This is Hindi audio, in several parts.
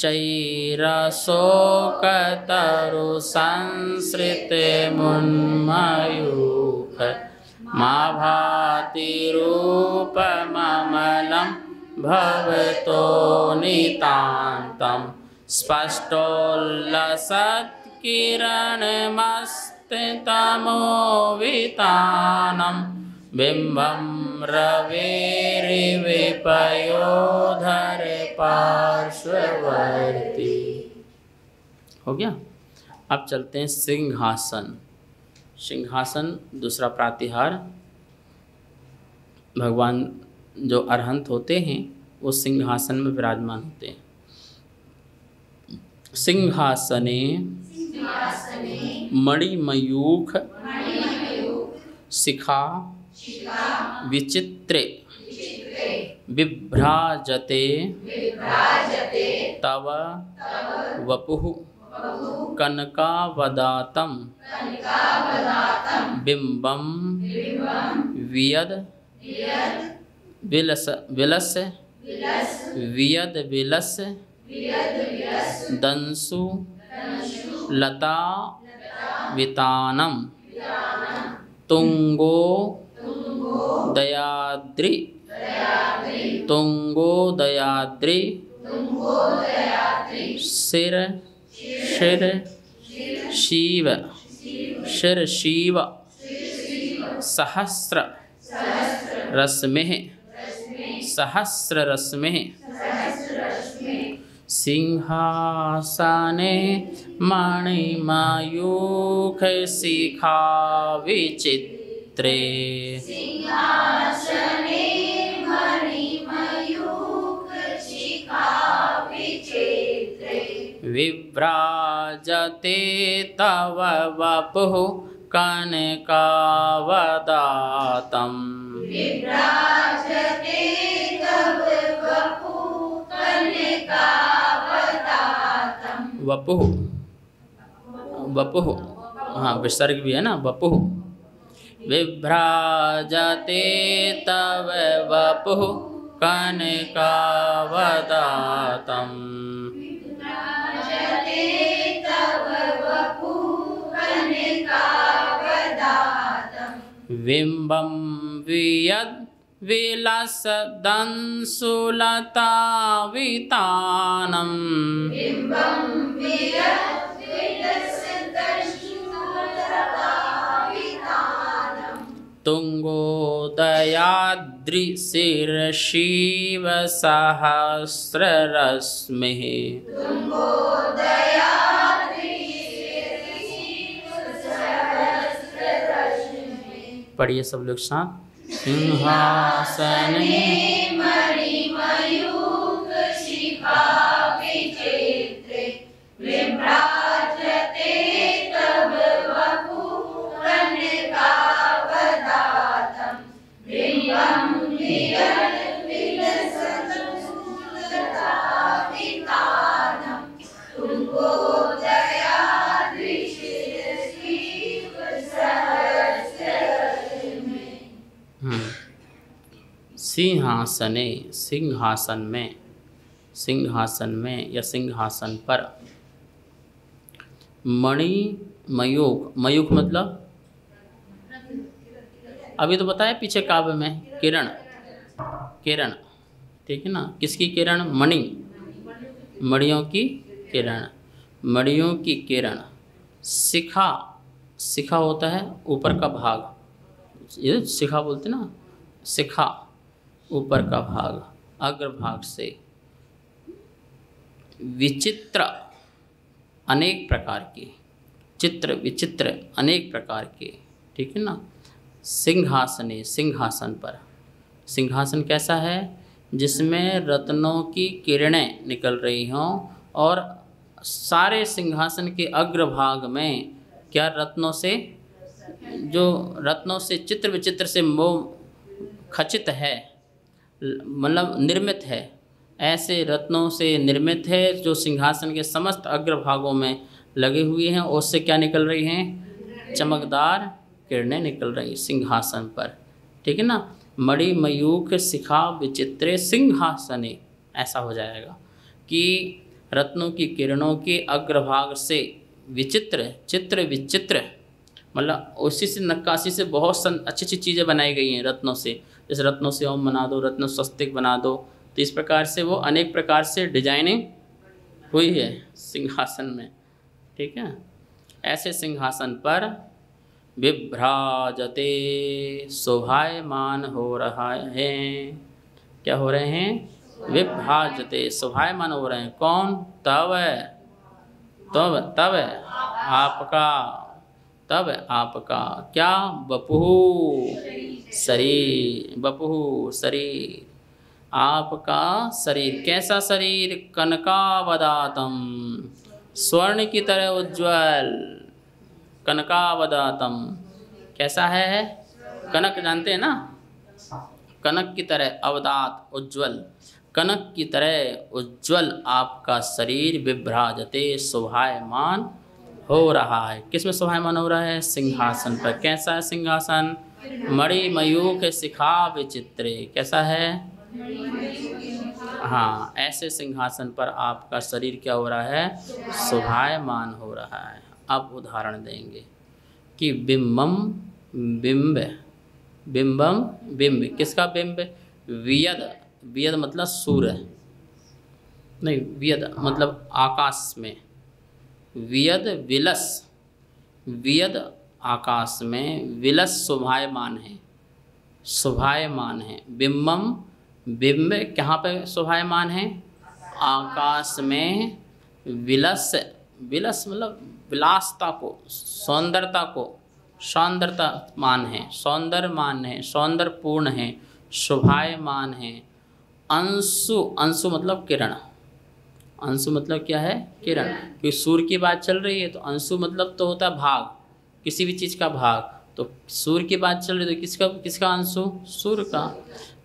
चैरशोकतरु संसृते मुन्मयूख मा भाति रूपममलं भवतो नितान्तं स्पष्टोल्लसत्किरणमस्तितमोवितानं बिम्बं रवेरिविपयोधर पार्श्ववर्ती। हो गया। अब चलते हैं सिंहासन। सिंहासन दूसरा प्रातिहार। भगवान जो अरहंत होते हैं वो सिंहासन में विराजमान होते हैं। सिंहासने मणिमयूख शिखा विचित्रे विभ्राजते तव वपुः कनकावदातं बिंबं वियद विलस विलस वियद विलस दंसु लता वितानं तुंगो दयाद्रि तुंगोदयाद्रि शिर शिर शिव शिर शिव सहस्र रश्मिः सहस्र रश्मिः। सिंहासने मणिमयूख शिखा विचित्रे विभ्राजते तव वपुः कनकावदातं वपुः वपुः। हाँ, विसर्ग भी है ना। वपुः विभ्राजते तव वपुः कनकावदातं बिंबं वियद् विलसदंसुलतावितानं तुंगोदयाद्रिशिरशिव सहस्ररश्मिः पढ़िए सब लोग साथ। सिंहासने मणिमयूख शिखा विचित्रे विभ्राजते तव वपुः कनकावदातं बिंबं वियद् विलसदंसुलतावितानं सिंहासने सिंहासन में या सिंहासन पर मणि मयूख। मयूख मतलब अभी तो बताया पीछे काव्य में किरण किरण, ठीक है ना। किसकी किरण? मणि, मणियों की किरण, मणियों की किरण। शिखा, शिखा होता है ऊपर का भाग, ये शिखा बोलते ना। शिखा ऊपर का भाग, अग्रभाग से। विचित्र अनेक प्रकार के, चित्र विचित्र अनेक प्रकार के, ठीक है ना। सिंहासने सिंहासन पर। सिंहासन कैसा है? जिसमें रत्नों की किरणें निकल रही हों, और सारे सिंहासन के अग्रभाग में क्या रत्नों से, जो रत्नों से चित्र विचित्र से मोह खचित है, मतलब निर्मित है। ऐसे रत्नों से निर्मित है जो सिंहासन के समस्त अग्रभागों में लगे हुए हैं। उससे क्या निकल रही हैं? चमकदार किरणें निकल रही सिंहासन पर, ठीक है ना। मणि मयूख शिखा विचित्रे सिंहासने, ऐसा हो जाएगा कि रत्नों की किरणों के अग्रभाग से विचित्र चित्र विचित्र, मतलब उसी से नक्काशी से बहुत अच्छी अच्छी चीज़ें बनाई गई हैं रत्नों से। जैसे रत्नों से ओम बना दो, रत्न स्वस्तिक बना दो, तो इस प्रकार से वो अनेक प्रकार से डिजाइनिंग हुई है सिंहासन में। ठीक है, ऐसे सिंहासन पर विभ्राजते शोभायमान हो रहा है। क्या हो रहे हैं? विभ्राजते शोभायमान हो रहे हैं। कौन? तव तव तव आपका, तब आपका क्या? बपुः शरीर, बपुः शरीर आपका शरीर। कैसा शरीर? कनकावदातम, स्वर्ण की तरह उज्ज्वल। कनकावदातम कैसा है? कनक जानते हैं ना, कनक की तरह, अवदात उज्ज्वल, कनक की तरह उज्ज्वल आपका शरीर विभ्राजते शोभायमान हो रहा है। किसमें शोभायमान हो रहा है? सिंहासन पर। कैसा है सिंहासन? मणि मयूख शिखा विचित्रे। कैसा है? हाँ, ऐसे सिंहासन पर आपका शरीर क्या हो रहा है? शोभायमान हो रहा है। अब उदाहरण देंगे कि बिंबम बिंब, बिंबम बिंब किसका बिंब? वियद, वियद मतलब सूर्य नहीं, वियद मतलब आकाश में, वियद विलस, वियद आकाश में, विलस शोभायमान है, शोभायमान है। बिंबम बिंब कहाँ पे शोभायमान है? आकाश में। विलस, विलस मतलब विलासता को, सौंदर्यता को, सौंदर्यता मान है, सौंदर्य मान है, सौंदर्यपूर्ण है, शोभायमान है। अंशु, अंशु मतलब किरण, अंशु मतलब क्या है? किरण। क्योंकि सूर्य की बात चल रही है तो अंशु मतलब तो होता है भाग, किसी भी चीज़ का भाग। तो सूर्य की बात चल रही है तो किसका किसका अंशु? सूर्य का।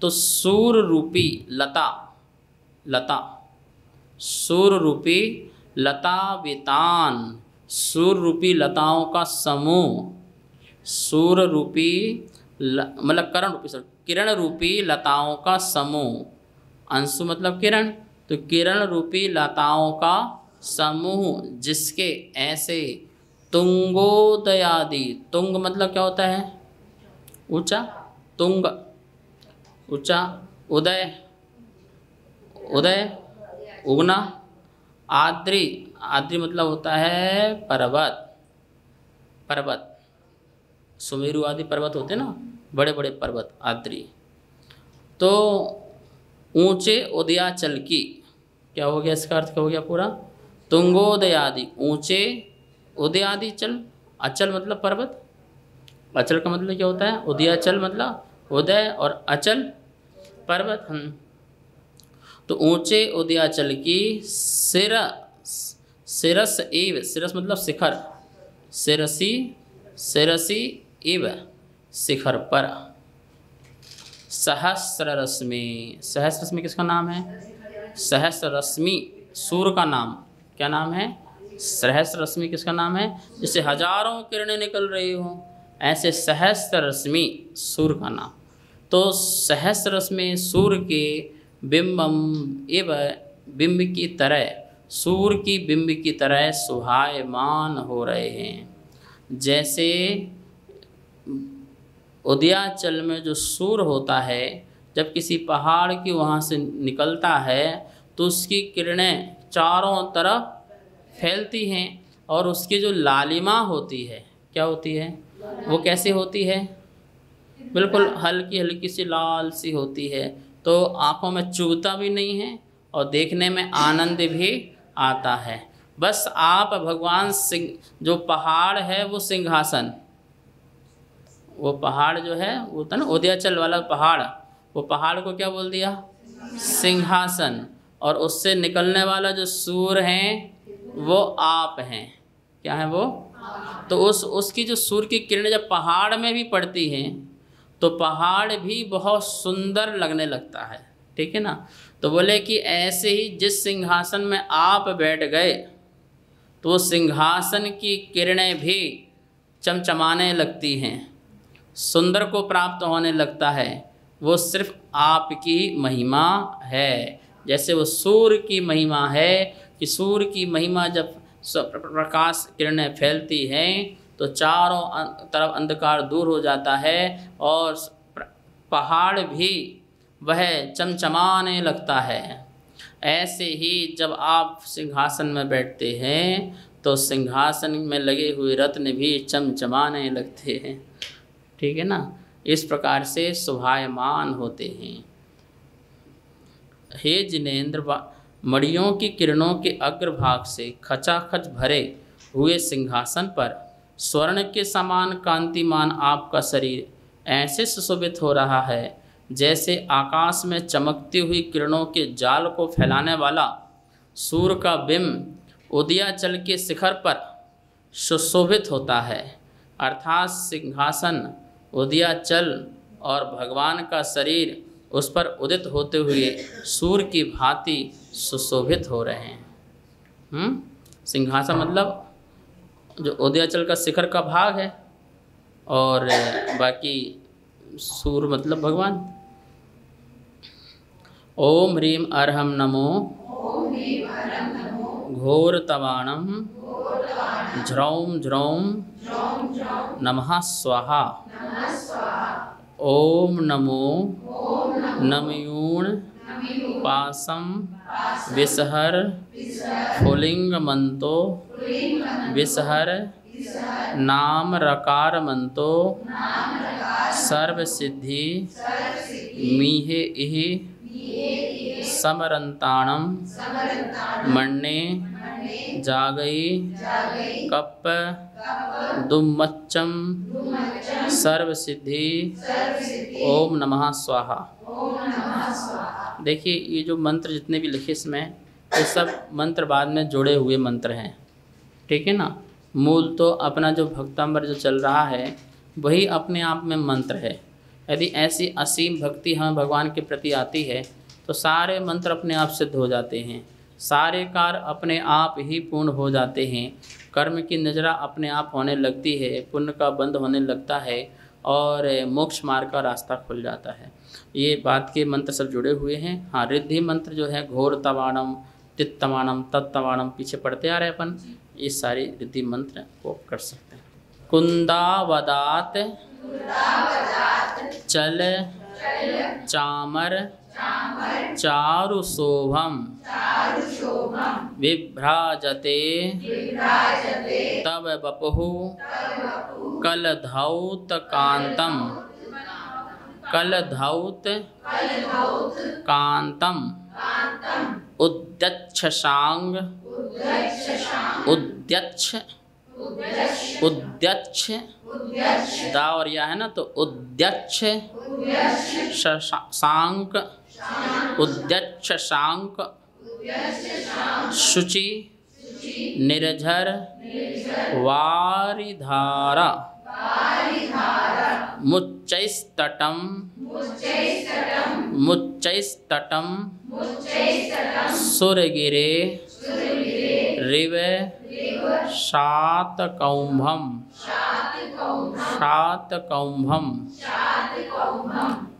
तो सूर्य रूपी लता, लता सूर्य रूपी लता वितान, सूर्य रूपी लताओं का समूह, सूर्य रूपी मतलब करण रूपी, सर किरण रूपी लताओं का समूह। अंशु मतलब किरण, तो किरण रूपी लताओं का समूह जिसके ऐसे तुंगोदयादि, तुंग मतलब क्या होता है? ऊंचा, तुंग ऊंचा, उदय उदय उगना, आद्रि आद्रि मतलब होता है पर्वत, पर्वत सुमेरु आदि पर्वत होते ना, बड़े बड़े पर्वत आद्रि। तो ऊंचे उदयाचल की, क्या हो गया इसका अर्थ? क्या हो गया पूरा? तुंगोदयादि ऊंचे उदयादि चल, अचल मतलब पर्वत, अचल का मतलब क्या होता है? उदयाचल मतलब उदय और अचल पर्वत। तो ऊंचे उदयाचल की सिर, सिरस एव, सिरस मतलब शिखर, सिरसी सिरसी एव शिखर पर। सहस्ररश्मि, सहस्ररश्मि किसका नाम है? सहस्ररश्मि सूर्य का नाम। क्या नाम है? सहस्ररश्मि किसका नाम है? जिससे हजारों किरणें निकल रही हों, ऐसे सहस्ररश्मि सूर्य का नाम। तो सहस्ररश्मि सूर्य के बिंबम एव, बिंब की तरह, सूर्य की बिंब की तरह शोभायमान हो रहे हैं। जैसे उदयाचल में जो सूर्य होता है, जब किसी पहाड़ की वहाँ से निकलता है तो उसकी किरणें चारों तरफ फैलती हैं और उसकी जो लालिमा होती है, क्या होती है? वो कैसी होती है? बिल्कुल हल्की हल्की सी लाल सी होती है, तो आँखों में चुभता भी नहीं है और देखने में आनंद भी आता है। बस आप भगवान सिंह, जो पहाड़ है वो सिंहासन, वो पहाड़ जो है वो था ना उदयाचल वाला पहाड़, वो पहाड़ को क्या बोल दिया? सिंहासन। और उससे निकलने वाला जो सूर्य हैं वो आप हैं। क्या है वो? तो उसकी जो सूर्य की किरणें जब पहाड़ में भी पड़ती हैं तो पहाड़ भी बहुत सुंदर लगने लगता है। ठीक है ना? तो बोले कि ऐसे ही जिस सिंहासन में आप बैठ गए तो वो सिंहासन की किरणें भी चमचमाने लगती हैं, सुंदर को प्राप्त होने लगता है। वो सिर्फ आपकी महिमा है। जैसे वो सूर्य की महिमा है कि सूर्य की महिमा जब प्रकाश किरणें फैलती हैं तो चारों तरफ अंधकार दूर हो जाता है और पहाड़ भी वह चमचमाने लगता है। ऐसे ही जब आप सिंहासन में बैठते हैं तो सिंहासन में लगे हुए रत्न भी चमचमाने लगते हैं, ठीक है ना। इस प्रकार से शोभायमान होते हैं। हे जिनेंद्र, मणियों की किरणों के अग्रभाग से खचाखच भरे हुए सिंहासन पर स्वर्ण के समान कांतिमान आपका शरीर ऐसे सुशोभित हो रहा है जैसे आकाश में चमकती हुई किरणों के जाल को फैलाने वाला सूर्य का बिंब उदयाचल के शिखर पर सुशोभित होता है। अर्थात सिंहासन, उदयाचल और भगवान का शरीर उस पर उदित होते हुए सूर्य की भांति सुशोभित हो रहे हैं। सिंहासन मतलब जो उदयाचल का शिखर का भाग है और बाकी सूर्य मतलब भगवान। ओम ह्रीम अर्हम नमो घोर तवाणम झ्रौम झ्रौम नमः स्वाहा। ओम नमो नमयूण पासम विसहर फुलिंग मंतो विसहर नाम रकार मंतो सर्व सिद्धि मीहे इहि समरंताणम मन्ने जागई कप दुम्मच्चम सर्व सिद्धि ओम नमः स्वाहा। देखिए ये जो मंत्र जितने भी लिखे इसमें ये सब मंत्र बाद में जुड़े हुए मंत्र हैं, ठीक है ना। मूल तो अपना जो भक्तांबर जो चल रहा है वही अपने आप में मंत्र है। यदि ऐसी असीम भक्ति हमें भगवान के प्रति आती है तो सारे मंत्र अपने आप सिद्ध हो जाते हैं, सारे कार्य अपने आप ही पूर्ण हो जाते हैं, कर्म की निजरा अपने आप होने लगती है, पुण्य का बंध होने लगता है और मोक्ष मार्ग का रास्ता खुल जाता है। ये बात के मंत्र सब जुड़े हुए हैं। हाँ, रिद्धि मंत्र जो है घोर तवाणम तित्तवाणम तत्तवाणम पीछे पढ़ते आ रहे अपन, ये सारी रिद्धि मंत्र को कर सकते हैं। कुंदावदात चल चामर चारु शोभम विभ्राजते तव बपहु कलधौत कांतम उद्यच्छांग उद्यच्छ दावरिया है ना, तो उद्यच्छ शांक उद्यच्छ शांक शुचि निर्झर वारिधारा मुच्चैस्तटम सुरगिरे रिव शातकौंभम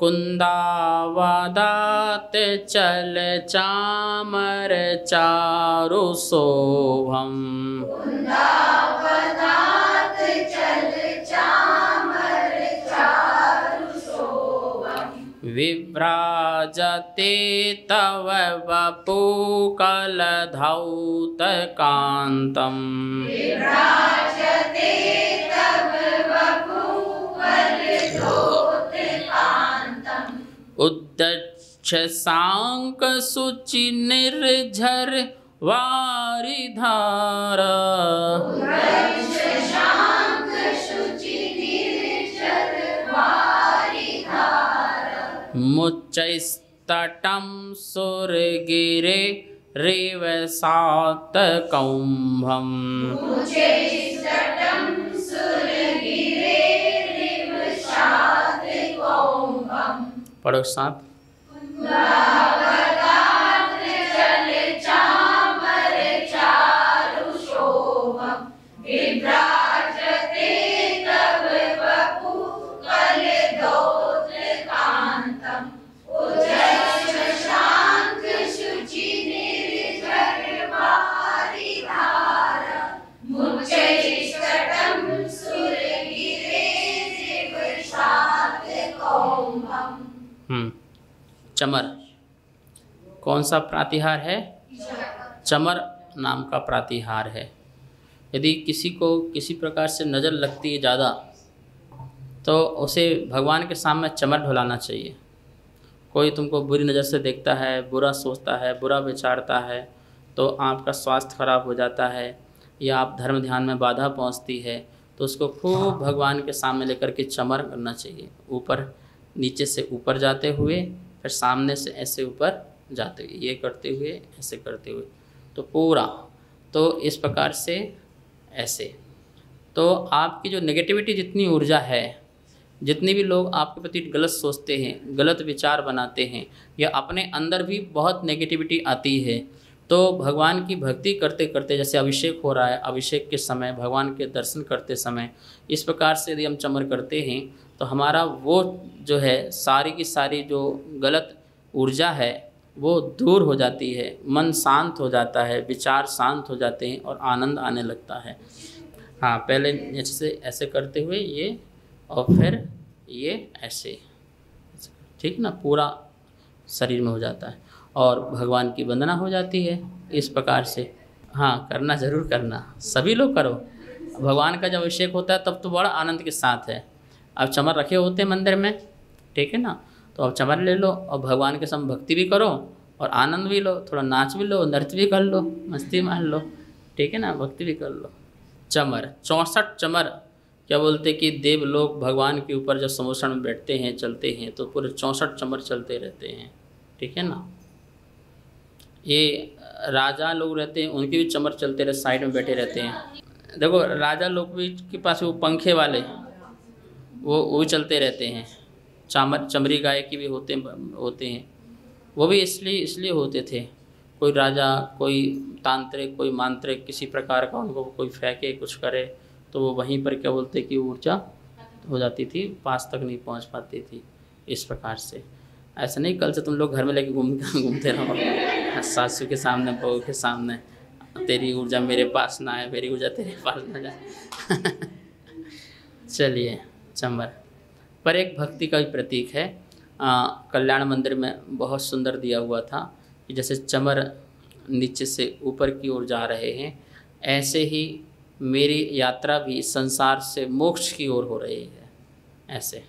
कुंदावदात चल चामर चारु शोभम विभ्राजते तव वपु कलधौत कांतम उद्दच्छ सांक शुचि निर्झर वारिधारा मुच्चैस्तटम सुरगिरे रेव सातकौंभम पढ़ो साथ। चमर कौन सा प्रातिहार है? चमर नाम का प्रातिहार है। यदि किसी को किसी प्रकार से नज़र लगती है ज़्यादा तो उसे भगवान के सामने चमर ढुलाना चाहिए। कोई तुमको बुरी नज़र से देखता है, बुरा सोचता है, बुरा विचारता है तो आपका स्वास्थ्य खराब हो जाता है या आप धर्म ध्यान में बाधा पहुंचती है तो उसको खूब भगवान के सामने लेकर के चमर करना चाहिए। ऊपर नीचे से ऊपर जाते हुए फिर सामने से ऐसे ऊपर जाते हुए ये करते हुए ऐसे करते हुए तो पूरा तो इस प्रकार से ऐसे तो आपकी जो नेगेटिविटी जितनी ऊर्जा है, जितने भी लोग आपके प्रति गलत सोचते हैं, गलत विचार बनाते हैं या अपने अंदर भी बहुत नेगेटिविटी आती है तो भगवान की भक्ति करते करते जैसे अभिषेक हो रहा है, अभिषेक के समय भगवान के दर्शन करते समय इस प्रकार से यदि हम चमर करते हैं तो हमारा वो जो है सारी की सारी जो गलत ऊर्जा है वो दूर हो जाती है, मन शांत हो जाता है, विचार शांत हो जाते हैं और आनंद आने लगता है। हाँ, पहले जैसे ऐसे करते हुए ये और फिर ये ऐसे, ठीक ना, पूरा शरीर में हो जाता है और भगवान की वंदना हो जाती है इस प्रकार से। हाँ, करना ज़रूर करना, सभी लोग करो। भगवान का जब अभिषेक होता है तब तो बड़ा आनंद के साथ है। अब चमर रखे होते हैं मंदिर में, ठीक है ना, तो आप चमर ले लो और भगवान के साथ भक्ति भी करो और आनंद भी लो, थोड़ा नाच भी लो, नृत्य भी कर लो, मस्ती मान लो, ठीक है ना, भक्ति भी कर लो। चमर 64 चमर क्या बोलते कि देव लोग भगवान के ऊपर जब समोषण में बैठते हैं चलते हैं तो पूरे 64 चमर चलते रहते हैं, ठीक है ना। ये राजा लोग रहते हैं उनके भी चमर चलते रहते, साइड में बैठे रहते हैं। देखो राजा लोग भी के पास वो पंखे वाले वो चलते रहते हैं। चमरी गाय की भी होते हैं वो भी इसलिए होते थे, कोई राजा, कोई तांत्रिक, कोई मांत्रिक किसी प्रकार का उनको कोई फेंके कुछ करे तो वो वहीं पर क्या बोलते कि ऊर्जा हो जाती थी, पास तक नहीं पहुंच पाती थी। इस प्रकार से ऐसा नहीं कल से तुम लोग घर में लेके घूमते रहो, सासू के सामने, बहू के सामने, तेरी ऊर्जा मेरे पास ना आए, मेरी ऊर्जा तेरे पास ना जाए। चलिए, चंबर पर एक भक्ति का भी प्रतीक है। कल्याण मंदिर में बहुत सुंदर दिया हुआ था कि जैसे चमर नीचे से ऊपर की ओर जा रहे हैं ऐसे ही मेरी यात्रा भी संसार से मोक्ष की ओर हो रही है ऐसे।